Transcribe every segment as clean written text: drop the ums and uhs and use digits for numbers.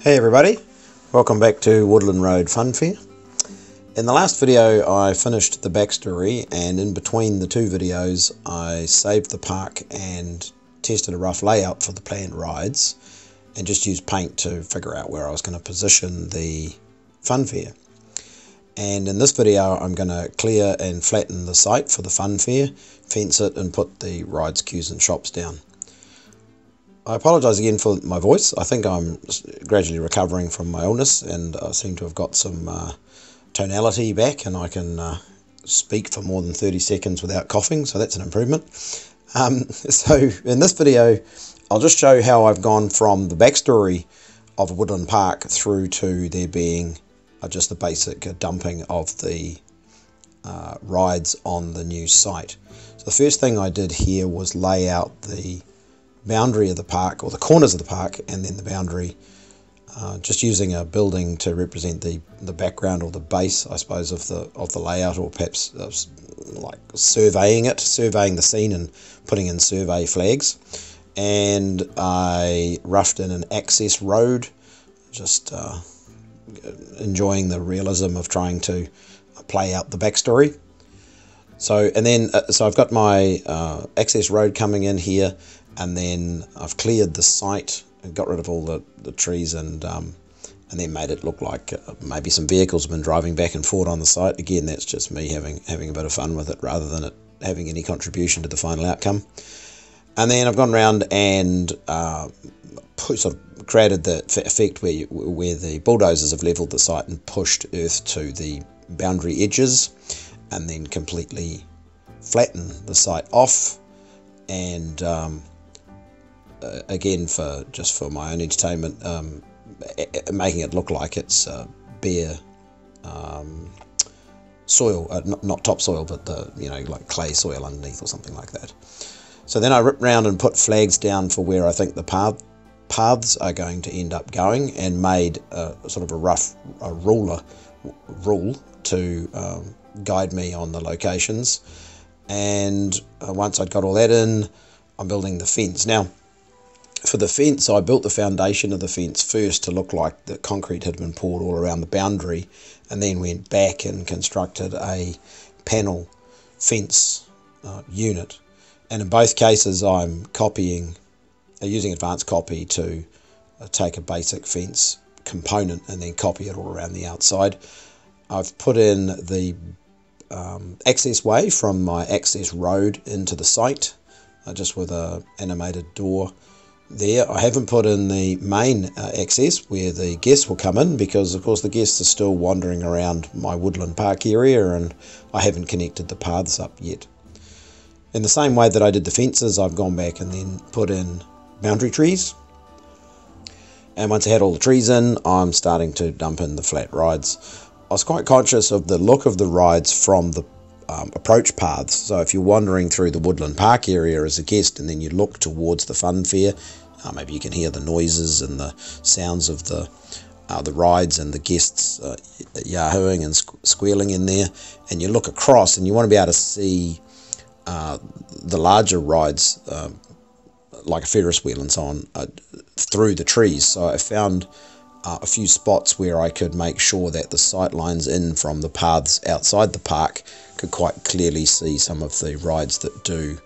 Hey everybody, welcome back to Woodland Road Fun Fair. In the last video I finished the backstory, and in between the two videos I saved the park and tested a rough layout for the planned rides and just used paint to figure out where I was going to position the fun fair. And in this video I'm going to clear and flatten the site for the fun fair, fence it and put the rides, queues and shops down. I apologise again for my voice. I think I'm gradually recovering from my illness and I seem to have got some tonality back, and I can speak for more than 30 seconds without coughing, so that's an improvement. So in this video I'll just show how I've gone from the backstory of Woodland Park through to there being just the basic dumping of the rides on the new site. So the first thing I did here was lay out the boundary of the park, or the corners of the park, and then the boundary, just using a building to represent the background or the base, I suppose, of the layout, or perhaps like surveying the scene and putting in survey flags. And I roughed in an access road, just enjoying the realism of trying to play out the backstory. So and then so I've got my access road coming in here, and then I've cleared the site and got rid of all the trees, and then made it look like maybe some vehicles have been driving back and forth on the site. Again, that's just me having a bit of fun with it rather than it having any contribution to the final outcome. And then I've gone around and sort of created the effect where the bulldozers have levelled the site and pushed earth to the boundary edges, and then completely flatten the site off. And again, for my own entertainment, making it look like it's bare soil, not topsoil, but like clay soil underneath or something like that. So then I ripped round and put flags down for where I think the paths are going to end up going, and made sort of a rough rule to guide me on the locations. And once I'd got all that in, I'm building the fence. Now, for the fence, I built the foundation of the fence first to look like the concrete had been poured all around the boundary, and then went back and constructed a panel fence unit. And in both cases, I'm copying, using advanced copy to take a basic fence component and then copy it all around the outside. I've put in the access way from my access road into the site, just with an animated door there. I haven't put in the main access where the guests will come in, because of course the guests are still wandering around my Woodland Park area and I haven't connected the paths up yet. In the same way that I did the fences, I've gone back and then put in boundary trees, and once I had all the trees in, I'm starting to dump in the flat rides. I was quite conscious of the look of the rides from the approach paths. So if you're wandering through the Woodland Park area as a guest and then you look towards the fun fair, maybe you can hear the noises and the sounds of the rides and the guests yahooing and squealing in there, and you look across and you want to be able to see the larger rides, like a Ferris wheel and so on, through the trees. So I found a few spots where I could make sure that the sight lines in from the paths outside the park could quite clearly see some of the rides that do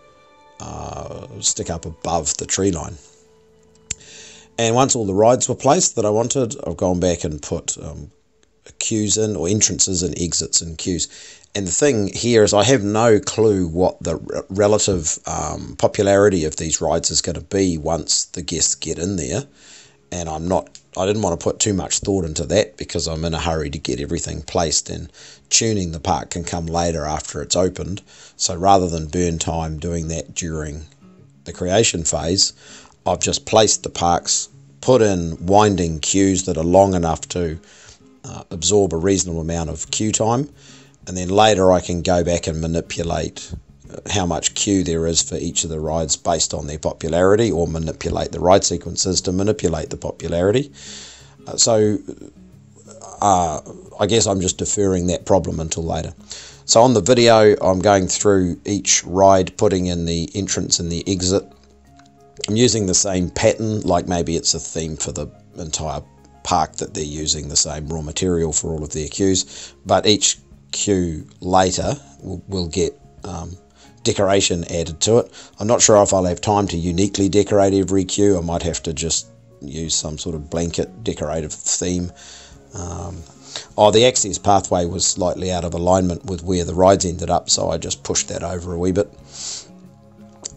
stick up above the tree line. And once all the rides were placed that I wanted, I've gone back and put queues in, or entrances and exits and queues. And the thing here is I have no clue what the relative popularity of these rides is going to be once the guests get in there, and I didn't want to put too much thought into that because I'm in a hurry to get everything placed, and tuning the park can come later after it's opened. So rather than burn time doing that during the creation phase, I've just placed the parks, put in winding queues that are long enough to absorb a reasonable amount of queue time, and then later I can go back and manipulate how much queue there is for each of the rides based on their popularity, or manipulate the ride sequences to manipulate the popularity. I guess I'm just deferring that problem until later. So on the video I'm going through each ride, putting in the entrance and the exit. I'm using the same pattern, like maybe it's a theme for the entire park that they're using the same raw material for all of their queues, but each queue later will get decoration added to it. I'm not sure if I'll have time to uniquely decorate every queue. I might have to just use some sort of blanket decorative theme. The access pathway was slightly out of alignment with where the rides ended up, so I just pushed that over a wee bit.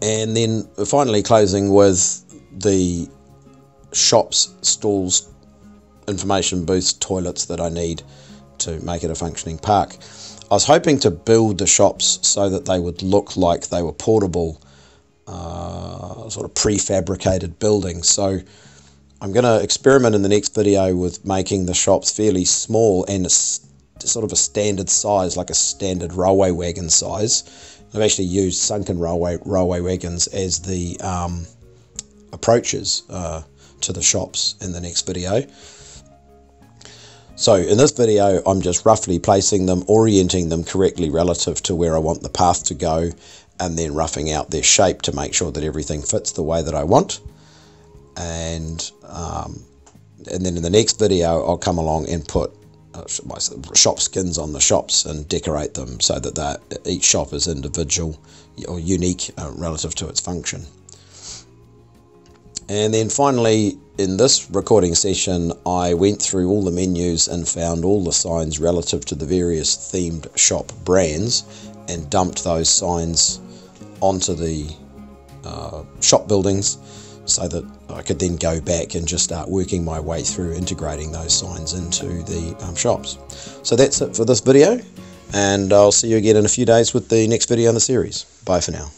And then finally closing with the shops, stalls, information booths, toilets that I need to make it a functioning park. I was hoping to build the shops so that they would look like they were portable, sort of prefabricated buildings. So I'm going to experiment in the next video with making the shops fairly small and sort of a standard size, like a standard railway wagon size. I've actually used sunken railway wagons as the approaches to the shops in the next video. So in this video, I'm just roughly placing them, orienting them correctly relative to where I want the path to go, and then roughing out their shape to make sure that everything fits the way that I want. And then in the next video, I'll come along and put my shop skins on the shops and decorate them so that each shop is individual or unique relative to its function. And then finally, in this recording session, I went through all the menus and found all the signs relative to the various themed shop brands and dumped those signs onto the shop buildings so that I could then go back and just start working my way through integrating those signs into the shops. So that's it for this video, and I'll see you again in a few days with the next video in the series. Bye for now.